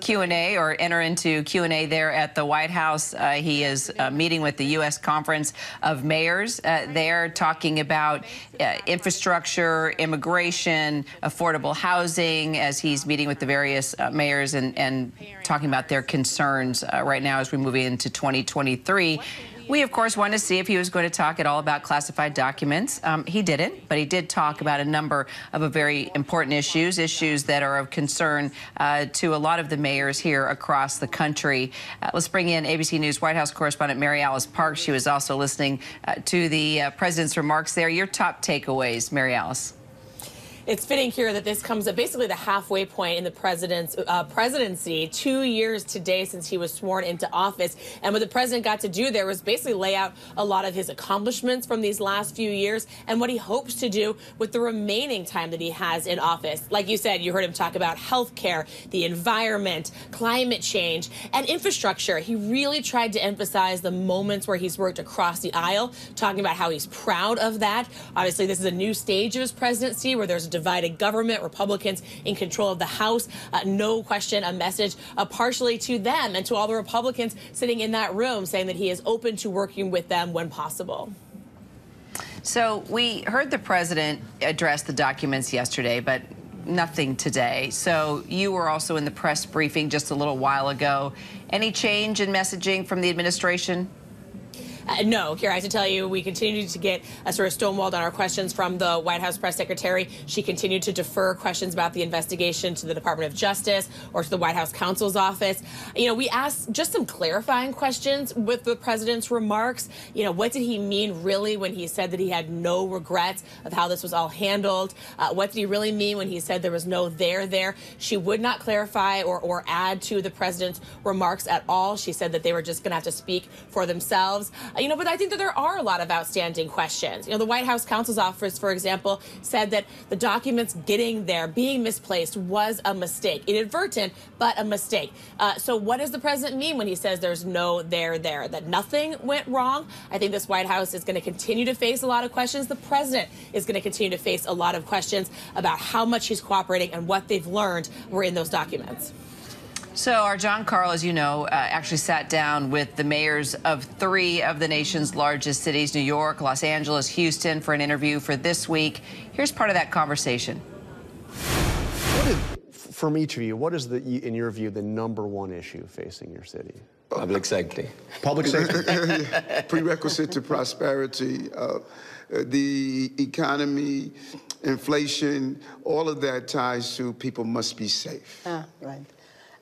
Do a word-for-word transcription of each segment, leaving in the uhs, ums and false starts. Q and A or enter into Q and A there at the White House. Uh, he is uh, meeting with the U S Conference of Mayors uh, there, talking about uh, infrastructure, immigration, affordable housing, as he's meeting with the various uh, mayors and, and talking about their concerns uh, right now as we move into twenty twenty-three. We, of course, wanted to see if he was going to talk at all about classified documents. Um, he didn't, but he did talk about a number of a very important issues, issues that are of concern uh, to a lot of the mayors here across the country. Uh, let's bring in A B C News White House correspondent Mary Alice Parks. She was also listening uh, to the uh, president's remarks there. Your top takeaways, Mary Alice. It's fitting here that this comes at basically the halfway point in the president's uh, presidency, two years today since he was sworn into office. And what the president got to do there was basically lay out a lot of his accomplishments from these last few years and what he hopes to do with the remaining time that he has in office. Like you said, you heard him talk about health care, the environment, climate change, and infrastructure. He really tried to emphasize the moments where he's worked across the aisle, talking about how he's proud of that. Obviously, this is a new stage of his presidency where there's a divided government, Republicans in control of the House. Uh, no question, a message uh, partially to them and to all the Republicans sitting in that room, saying that he is open to working with them when possible. So we heard the president address the documents yesterday, but nothing today. So you were also in the press briefing just a little while ago. Any change in messaging from the administration? Uh, no, here I have to tell you, we continued to get uh, sort of stonewalled on our questions from the White House press secretary. She continued to defer questions about the investigation to the Department of Justice or to the White House counsel's office. You know, we asked just some clarifying questions with the president's remarks. You know, what did he mean really when he said that he had no regrets of how this was all handled? Uh, what did he really mean when he said there was no there there? She would not clarify or, or add to the president's remarks at all. She said that they were just going to have to speak for themselves. You know, but I think that there are a lot of outstanding questions. You know, the White House counsel's office, for example, said that the documents getting there, being misplaced, was a mistake. Inadvertent, but a mistake. Uh, so what does the president mean when he says there's no there there, that nothing went wrong? I think this White House is going to continue to face a lot of questions. The president is going to continue to face a lot of questions about how much he's cooperating and what they've learned were in those documents. So our John Carl, as you know, uh, actually sat down with the mayors of three of the nation's largest cities, New York, Los Angeles, Houston, for an interview for this week. Here's part of that conversation. What is, from each of you, what is, the, in your view, the number one issue facing your city? Public safety. Public safety. Prerequisite to prosperity, uh, the economy, inflation, all of that ties to people must be safe. Ah, right.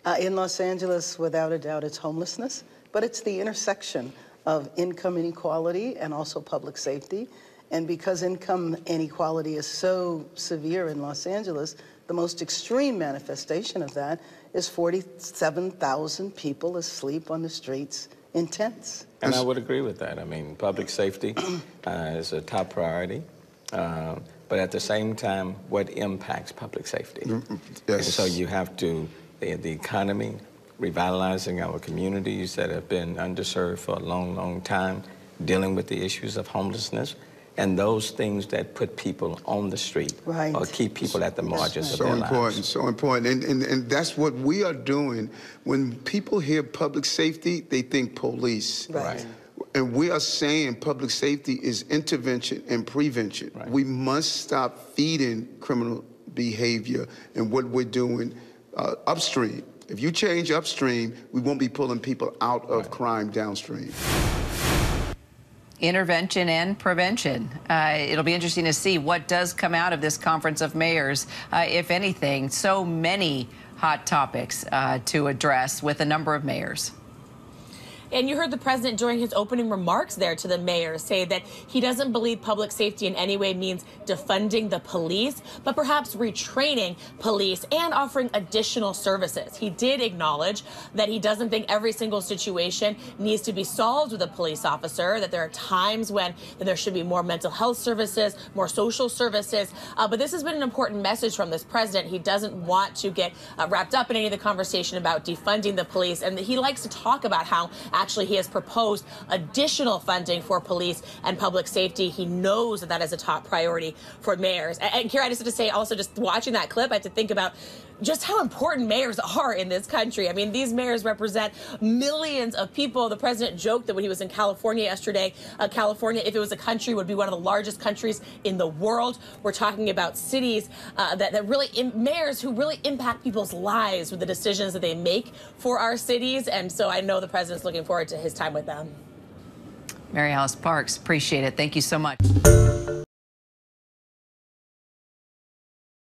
Uh, in Los Angeles, without a doubt, it's homelessness, but it's the intersection of income inequality and also public safety. And because income inequality is so severe in Los Angeles, the most extreme manifestation of that is forty-seven thousand people asleep on the streets in tents. And I would agree with that. I mean, public safety uh, is a top priority. Uh, but at the same time, what impacts public safety? Yes. And so you have to... the economy, revitalizing our communities that have been underserved for a long, long time, dealing with the issues of homelessness, and those things that put people on the street right. or keep people at the margins right. of their lives. So important, so important. And, and, and that's what we are doing. When people hear public safety, they think police. Right. And we are saying public safety is intervention and prevention. Right. We must stop feeding criminal behavior and what we're doing Uh, upstream. If you change upstream, we won't be pulling people out of crime downstream. Intervention and prevention. Uh, it'll be interesting to see what does come out of this Conference of Mayors, uh, if anything. So many hot topics uh, to address with a number of mayors. And you heard the president during his opening remarks there to the mayor say that he doesn't believe public safety in any way means defunding the police, but perhaps retraining police and offering additional services. He did acknowledge that he doesn't think every single situation needs to be solved with a police officer, that there are times when there should be more mental health services, more social services. Uh, but this has been an important message from this president. He doesn't want to get uh, wrapped up in any of the conversation about defunding the police. And he likes to talk about how actually, he has proposed additional funding for police and public safety. He knows that that is a top priority for mayors. And, and here, I just have to say, also, just watching that clip, I had to think about just how important mayors are in this country. I mean, these mayors represent millions of people. The president joked that when he was in California yesterday, uh, California, if it was a country, would be one of the largest countries in the world. We're talking about cities uh, that, that really, im- mayors who really impact people's lives with the decisions that they make for our cities. And so I know the president's looking forward to his time with them. Mary Alice Parks, appreciate it. Thank you so much.